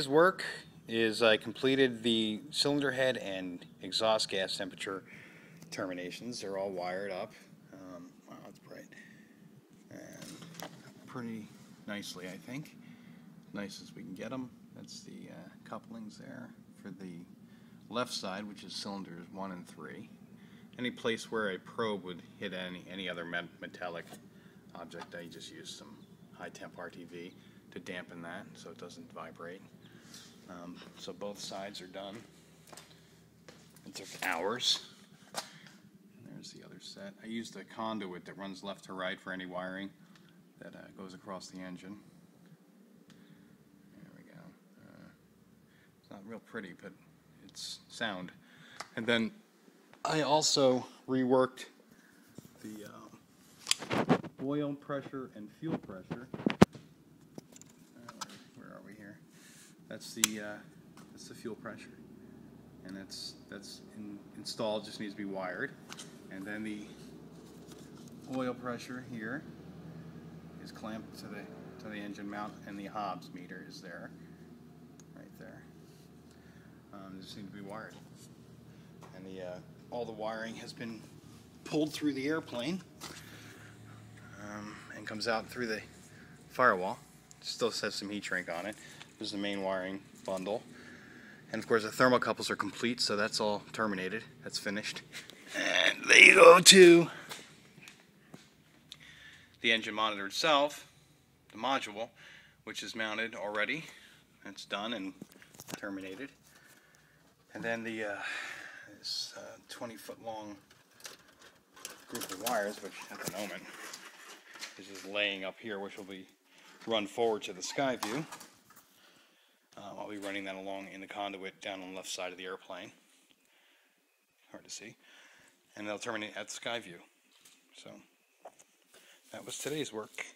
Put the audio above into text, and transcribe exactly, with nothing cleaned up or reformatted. This work is I completed the cylinder head and exhaust gas temperature terminations. They're all wired up. Um, wow, that's bright. And pretty nicely, I think. Nice as we can get them. That's the uh, couplings there for the left side, which is cylinders one and three. Any place where a probe would hit any any other metallic object, I just used some high temp R T V to dampen that so it doesn't vibrate. Um, so both sides are done. It took hours. There's the other set. I used a conduit that runs left to right for any wiring that uh, goes across the engine. There we go. Uh, it's not real pretty, but it's sound. And then I also reworked the uh, oil pressure and fuel pressure. That's the, uh, that's the fuel pressure, and that's, that's in, installed, just needs to be wired. And then the oil pressure here is clamped to the, to the engine mount, and the Hobbs meter is there, right there. Um, just need to be wired. And the, uh, all the wiring has been pulled through the airplane um, and comes out through the firewall. Still has some heat shrink on it. This is the main wiring bundle. And of course the thermocouples are complete, so that's all terminated. That's finished. And they go to the engine monitor itself, the module, which is mounted already. It's done and terminated. And then the uh, this uh, twenty foot long group of wires, which at the moment is just laying up here, which will be run forward to the Skyview. Um, I'll be running that along in the conduit down on the left side of the airplane. Hard to see. And they'll terminate at Skyview. So that was today's work.